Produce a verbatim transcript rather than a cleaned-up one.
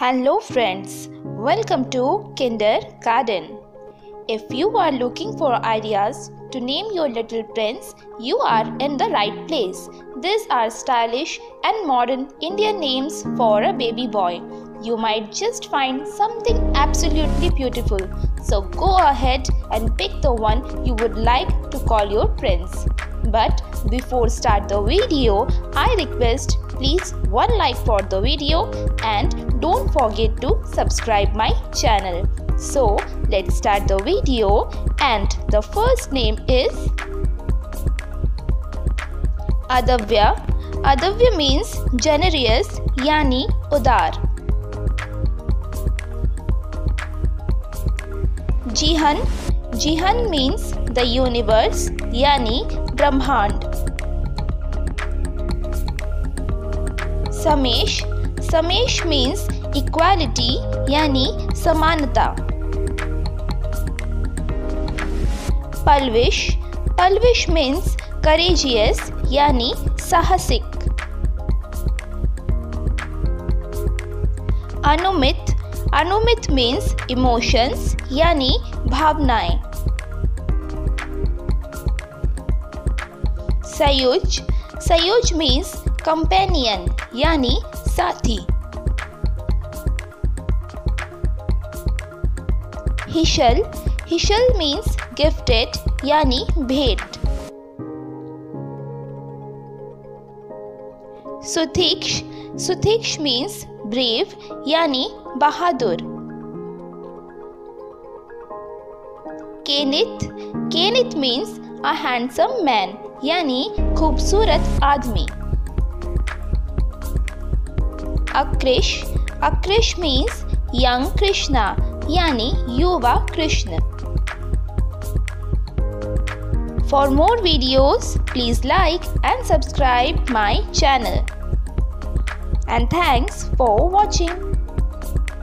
Hello friends, welcome to Kinder Garden. If you are looking for ideas to name your little prince, you are in the right place. These are stylish and modern Indian names for a baby boy. You might just find something absolutely beautiful. So go ahead and pick the one you would like to call your prince. But before start the video, I request please one like for the video and don't forget to subscribe my channel. So let's start the video, and the first name is Adavya. Adavya means generous yani udar. Jihan. Jihan means the universe yani Brahmand. Samesh. Samesh means equality yani samanata. Palvish. Palvish means courageous yani sahasik. Anumit. Anumit means emotions yani bhavnaye. Sayuj. Sayuj means companion yani sathi. Hishal. Hishal means gifted yani bhet. Sutiksh. Sutiksh means brave yani bahadur. Kenith. Kenith means a handsome man yani khubsurat aadmi. Akrish. Akrish means young Krishna yani Yuva Krishna. For more videos, please like and subscribe my channel. And thanks for watching.